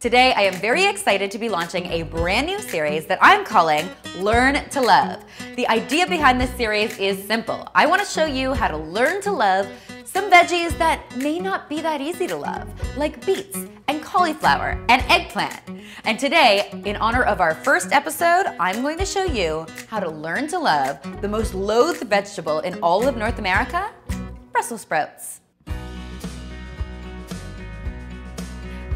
Today, I am very excited to be launching a brand new series that I'm calling Learn2Love. The idea behind this series is simple. I want to show you how to learn to love some veggies that may not be that easy to love, like beets and cauliflower and eggplant. And today, in honor of our first episode, I'm going to show you how to learn to love the most loathed vegetable in all of North America, Brussels sprouts.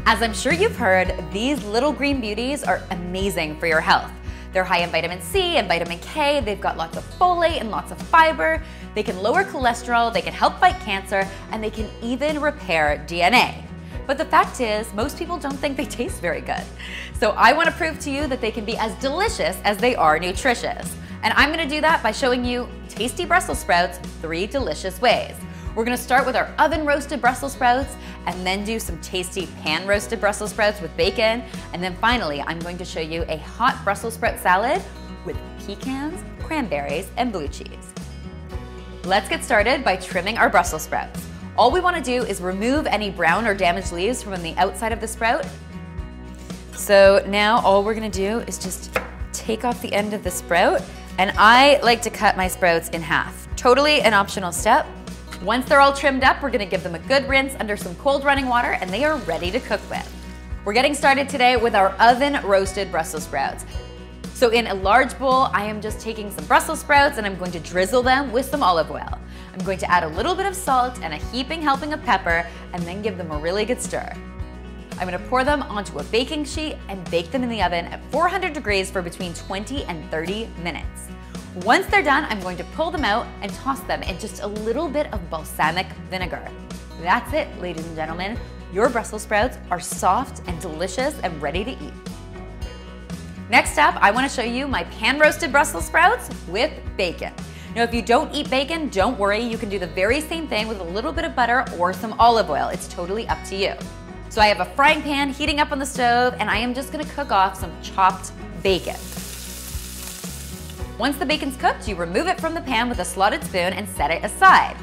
As I'm sure you've heard, these little green beauties are amazing for your health. They're high in vitamin C and vitamin K, they've got lots of folate and lots of fiber, they can lower cholesterol, they can help fight cancer, and they can even repair DNA. But the fact is, most people don't think they taste very good. So I want to prove to you that they can be as delicious as they are nutritious. And I'm going to do that by showing you tasty Brussels sprouts 3 delicious ways. We're gonna start with our oven roasted Brussels sprouts and then do some tasty pan roasted Brussels sprouts with bacon. And then finally, I'm going to show you a hot Brussels sprout salad with pecans, cranberries, and blue cheese. Let's get started by trimming our Brussels sprouts. All we wanna do is remove any brown or damaged leaves from the outside of the sprout. So now all we're gonna do is just take off the end of the sprout. And I like to cut my sprouts in half. Totally an optional step. Once they're all trimmed up, we're gonna give them a good rinse under some cold running water and they are ready to cook with. We're getting started today with our oven roasted Brussels sprouts. So in a large bowl, I am just taking some Brussels sprouts and I'm going to drizzle them with some olive oil. I'm going to add a little bit of salt and a heaping helping of pepper and then give them a really good stir. I'm gonna pour them onto a baking sheet and bake them in the oven at 400 degrees for between 20 and 30 minutes. Once they're done, I'm going to pull them out and toss them in just a little bit of balsamic vinegar. That's it, ladies and gentlemen. Your Brussels sprouts are soft and delicious and ready to eat. Next up, I want to show you my pan-roasted Brussels sprouts with bacon. Now, if you don't eat bacon, don't worry. You can do the very same thing with a little bit of butter or some olive oil. It's totally up to you. So I have a frying pan heating up on the stove, and I am just going to cook off some chopped bacon. Once the bacon's cooked, you remove it from the pan with a slotted spoon and set it aside.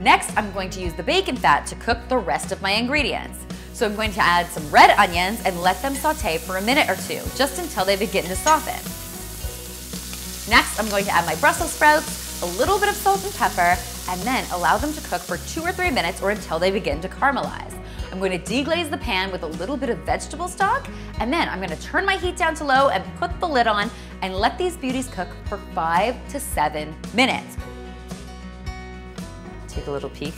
Next, I'm going to use the bacon fat to cook the rest of my ingredients. So I'm going to add some red onions and let them saute for a minute or two, just until they begin to soften. Next, I'm going to add my Brussels sprouts, a little bit of salt and pepper, and then allow them to cook for 2 or 3 minutes or until they begin to caramelize. I'm going to deglaze the pan with a little bit of vegetable stock, and then I'm going to turn my heat down to low and put the lid on and let these beauties cook for 5 to 7 minutes. Take a little peek.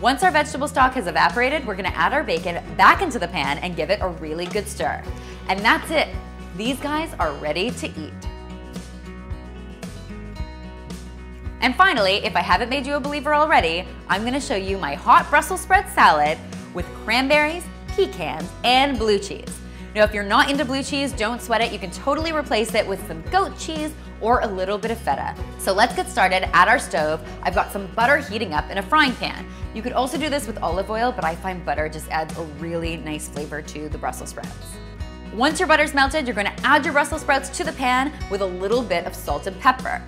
Once our vegetable stock has evaporated, we're going to add our bacon back into the pan and give it a really good stir. And that's it. These guys are ready to eat. And finally, if I haven't made you a believer already, I'm going to show you my hot Brussels sprout salad with cranberries, pecans, and blue cheese. Now, if you're not into blue cheese, don't sweat it. You can totally replace it with some goat cheese or a little bit of feta. So let's get started at our stove. I've got some butter heating up in a frying pan. You could also do this with olive oil, but I find butter just adds a really nice flavor to the Brussels sprouts. Once your butter's melted, you're going to add your Brussels sprouts to the pan with a little bit of salt and pepper.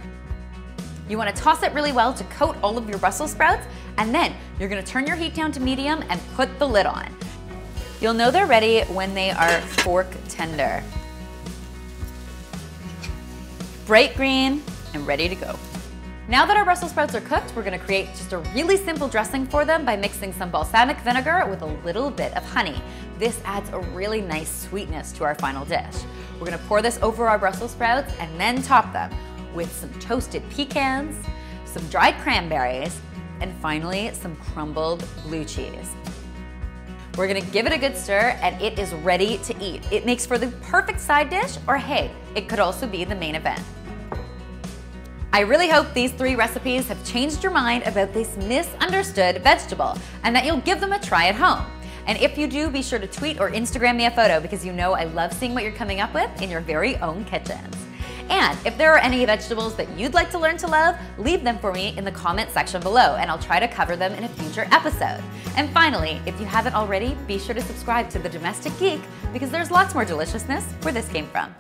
You want to toss it really well to coat all of your Brussels sprouts, and then you're going to turn your heat down to medium and put the lid on. You'll know they're ready when they are fork tender. Bright green and ready to go. Now that our Brussels sprouts are cooked, we're going to create just a really simple dressing for them by mixing some balsamic vinegar with a little bit of honey. This adds a really nice sweetness to our final dish. We're going to pour this over our Brussels sprouts and then top them with some toasted pecans, some dried cranberries, and finally some crumbled blue cheese. We're gonna give it a good stir and it is ready to eat. It makes for the perfect side dish, or hey, it could also be the main event. I really hope these 3 recipes have changed your mind about this misunderstood vegetable and that you'll give them a try at home. And if you do, be sure to tweet or Instagram me a photo because you know I love seeing what you're coming up with in your very own kitchens. And if there are any vegetables that you'd like to learn to love, leave them for me in the comment section below and I'll try to cover them in a future episode. And finally, if you haven't already, be sure to subscribe to The Domestic Geek because there's lots more deliciousness where this came from.